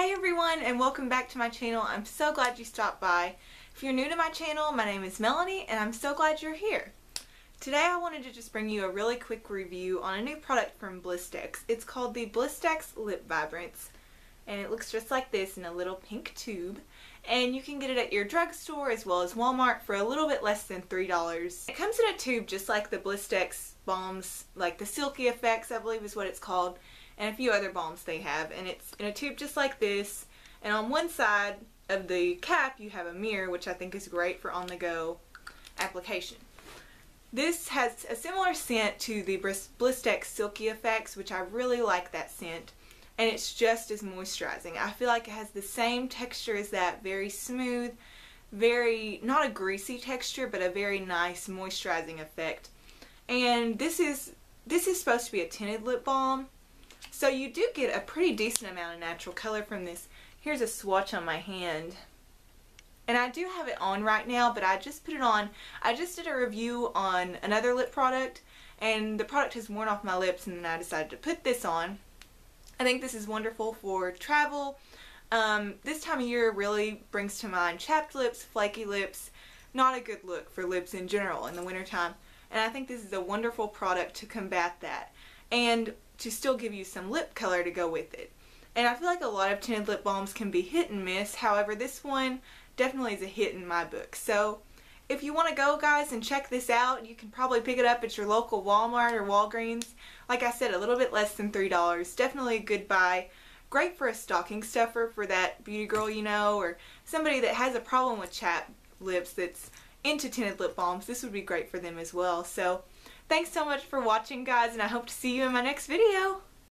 Hey everyone, and welcome back to my channel. I'm so glad you stopped by. If you're new to my channel, my name is Melanie and I'm so glad you're here. Today I wanted to just bring you a really quick review on a new product from Blistex. It's called the Blistex Lip Vibrance and it looks just like this in a little pink tube, and you can get it at your drugstore as well as Walmart for a little bit less than $3. It comes in a tube just like the Blistex balms, like the Silky Effects I believe is what it's called, and a few other balms they have, and it's in a tube just like this, and on one side of the cap you have a mirror, which I think is great for on-the-go application. This has a similar scent to the Blistex Silky Effects, which I really like that scent, and it's just as moisturizing. I feel like it has the same texture as that, very smooth, very, not a greasy texture, but a very nice moisturizing effect. And this is supposed to be a tinted lip balm, so you do get a pretty decent amount of natural color from this. Here's a swatch on my hand. And I do have it on right now, but I just put it on. I just did a review on another lip product, and the product has worn off my lips, and then I decided to put this on. I think this is wonderful for travel. This time of year really brings to mind chapped lips, flaky lips. Not a good look for lips in general in the wintertime. And I think this is a wonderful product to combat that. And to still give you some lip color to go with it. And I feel like a lot of tinted lip balms can be hit and miss, however this one definitely is a hit in my book. So if you want to go guys and check this out, you can probably pick it up at your local Walmart or Walgreens. Like I said, a little bit less than $3. Definitely a good buy. Great for a stocking stuffer for that beauty girl you know, or somebody that has a problem with chapped lips that's into tinted lip balms. This would be great for them as well. So thanks so much for watching guys, and I hope to see you in my next video.